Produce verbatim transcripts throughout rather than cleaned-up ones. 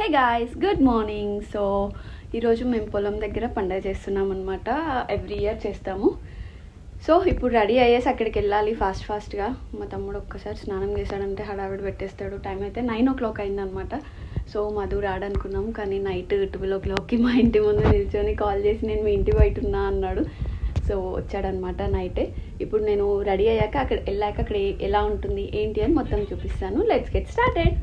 హే guys, good morning. So ఈరోజు మేము పొలం దగ్గర పండగ చేస్తున్నాం అనమాట. ఎవ్రీ ఇయర్ చేస్తాము. సో ఇప్పుడు రెడీ అయ్యేసి అక్కడికి వెళ్ళాలి ఫాస్ట్ ఫాస్ట్గా. మా తమ్ముడు ఒక్కసారి స్నానం చేశాడంటే హడావిడి పెట్టేస్తాడు. టైం అయితే నైన్ ఓ క్లాక్ అయిందనమాట. సో మధు రాడనుకున్నాం, కానీ నైట్ ట్వెల్వ్ ఓ క్లాక్కి మా ఇంటి ముందు నిల్చొని కాల్ చేసి నేను మీ ఇంటి బయట ఉన్నా అన్నాడు. సో వచ్చాడనమాట నైటే. ఇప్పుడు నేను రెడీ అయ్యాక అక్కడ వెళ్ళాక అక్కడ ఎలా ఉంటుంది ఏంటి అని మొత్తం చూపిస్తాను. Let's get started.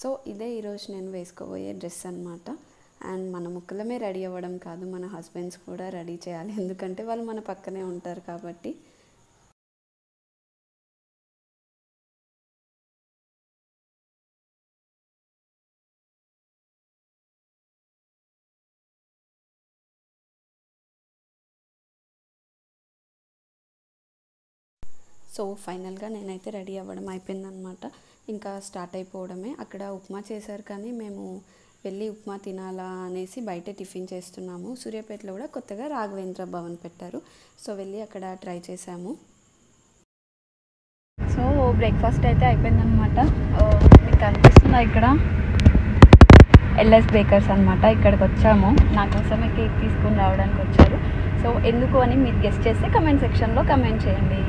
సో ఇదే ఈరోజు నేను వేసుకోబోయే డ్రెస్ అనమాట. అండ్ మన ముక్కలమే రెడీ అవ్వడం కాదు, మన హస్బెండ్స్ కూడా రెడీ చేయాలి, ఎందుకంటే వాళ్ళు మన పక్కనే ఉంటారు కాబట్టి. సో ఫైనల్గా నేనైతే రెడీ అవ్వడం అయిపోయిందనమాట. ఇంకా స్టార్ట్ అయిపోవడమే. అక్కడ ఉప్మా చేశారు, కానీ మేము వెళ్ళి ఉప్మా తినాలా అనేసి బయట టిఫిన్ చేస్తున్నాము. సూర్యాపేటలో కూడా కొత్తగా రాఘవేంద్ర భవన్ పెట్టారు, సో వెళ్ళి అక్కడ ట్రై చేసాము. సో బ్రేక్ఫాస్ట్ అయితే అయిపోయిందనమాట. మీకు కనిపిస్తుందా, ఇక్కడ ఎల్ఎస్ బేకర్స్ అనమాట. ఇక్కడికి వచ్చాము, నా కోసమే కేక్ తీసుకుని రావడానికి వచ్చారు. సో ఎందుకు అని మీరు గెస్ట్ చేస్తే కమెంట్ సెక్షన్లో కమెంట్ చేయండి.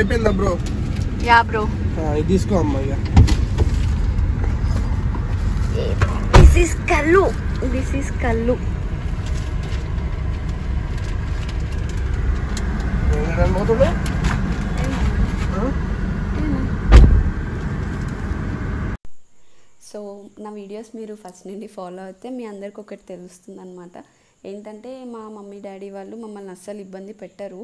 అయిపోయిందా బ్రో? యా బ్రో, తీసుకో అమ్మా. This is kallu, this is kallu. So నా వీడియోస్ మీరు ఫస్ట్ నుండి ఫాలో అయితే మీ అందరికి ఒకటి తెలుస్తుంది అనమాట. ఏంటంటే మా మమ్మీ డాడీ వాళ్ళు మమ్మల్ని అస్సలు ఇబ్బంది పెట్టరు.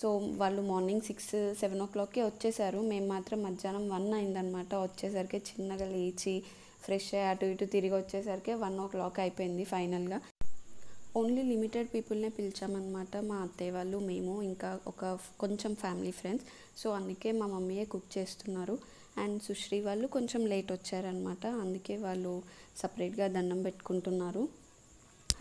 సో వాళ్ళు మార్నింగ్ సిక్స్ సెవెన్ ఓ క్లాక్కి వచ్చేసారు. మేము మాత్రం మధ్యాహ్నం వన్ అయిందనమాట. వచ్చేసరికి చిన్నగా లేచి ఫ్రెష్ అయ్యి అటు ఇటు తిరిగి వచ్చేసరికి వన్ ఓ క్లాక్ అయిపోయింది. ఫైనల్గా ఓన్లీ లిమిటెడ్ పీపుల్నే పిలిచామన్నమాట. మా అత్తయ్య వాళ్ళు, మేము, ఇంకా ఒక కొంచెం ఫ్యామిలీ ఫ్రెండ్స్. సో అందుకే మా మమ్మీయే కుక్ చేస్తున్నారు. అండ్ సుశ్రీ వాళ్ళు కొంచెం లేట్ వచ్చారనమాట, అందుకే వాళ్ళు సపరేట్గా దండం పెట్టుకుంటున్నారు.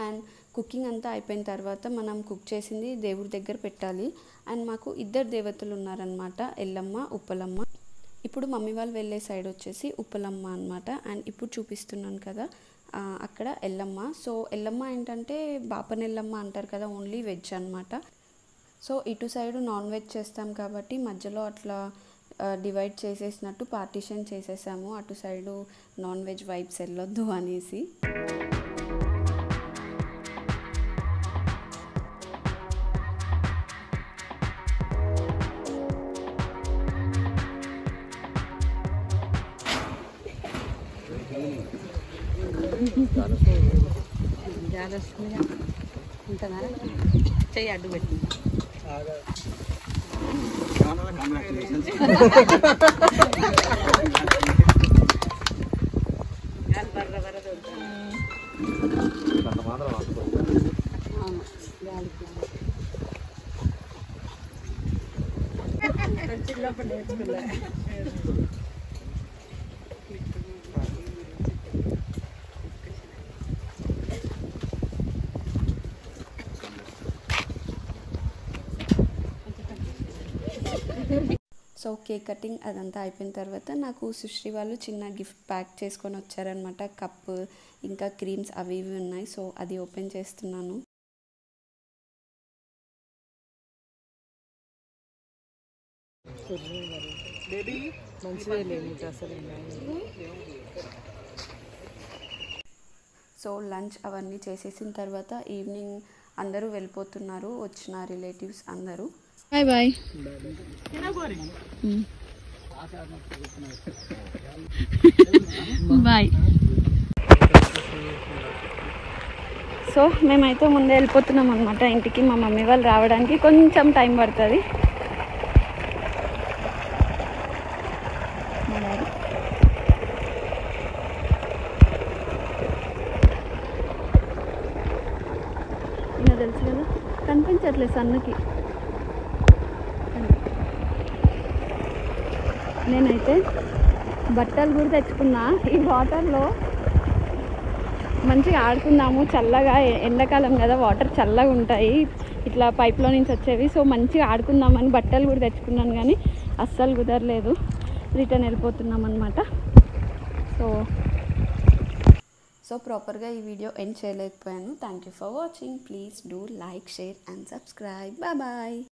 అండ్ కుకింగ్ అంతా అయిపోయిన తర్వాత మనం కుక్ చేసింది దేవుడి దగ్గర పెట్టాలి. అండ్ మాకు ఇద్దరు దేవతలు ఉన్నారనమాట, ఎల్లమ్మ, ఉప్పలమ్మ. ఇప్పుడు మమ్మీ వాళ్ళు వెళ్ళే సైడ్ వచ్చేసి ఉప్పలమ్మ అనమాట. అండ్ ఇప్పుడు చూపిస్తున్నాను కదా, అక్కడ ఎల్లమ్మ. సో ఎల్లమ్మ ఏంటంటే బాపనెల్లమ్మ అంటారు కదా, ఓన్లీ వెజ్ అనమాట. సో ఇటు సైడు నాన్ వెజ్ చేస్తాం కాబట్టి మధ్యలో అట్లా డివైడ్ చేసేసినట్టు పార్టిషన్ చేసేసాము. అటు సైడు నాన్ వెజ్ వైబ్స్ వెళ్ళొద్దు అనేసి. చెయ్యి అడ్డు పెట్టి సో కేక్ కటింగ్ అదంతా అయిపోయిన తర్వాత నాకు సుశ్రీ వాళ్ళు చిన్న గిఫ్ట్ ప్యాక్ చేసుకొని వచ్చారనమాట. కప్ ఇంకా క్రీమ్స్ అవి ఇవి ఉన్నాయి. సో అది ఓపెన్ చేస్తున్నాను. సో లంచ్ అవన్నీ చేసేసిన తర్వాత ఈవినింగ్ అందరూ వెళ్ళిపోతున్నారు, వచ్చిన రిలేటివ్స్ అందరూ. Bye bye. బాయ్. సో మేమైతే ముందే వెళ్ళిపోతున్నాం అనమాట ఇంటికి. మా మమ్మీ వాళ్ళు రావడానికి కొంచెం టైం పడుతుంది. ఇంకా తెలుసు కదా, కనిపించట్లేదు సన్నకి. నేనైతే బట్టలు కూడా తెచ్చుకున్నా. ఈ వాటర్లో మంచిగా ఆడుకుందాము, చల్లగా, ఎండాకాలం కదా వాటర్ చల్లగా ఉంటాయి ఇట్లా పైప్లో నుంచి వచ్చేవి, సో మంచిగా ఆడుకుందామని బట్టలు కూడా తెచ్చుకున్నాను కానీ అస్సలు కుదరలేదు. రిటర్న్ వెళ్ళిపోతున్నాం అనమాట. సో సో ప్రాపర్గా ఈ వీడియో ఎండ్ చేయలేకపోయాను. Thank you for watching. please do like, share and subscribe. Bye bye.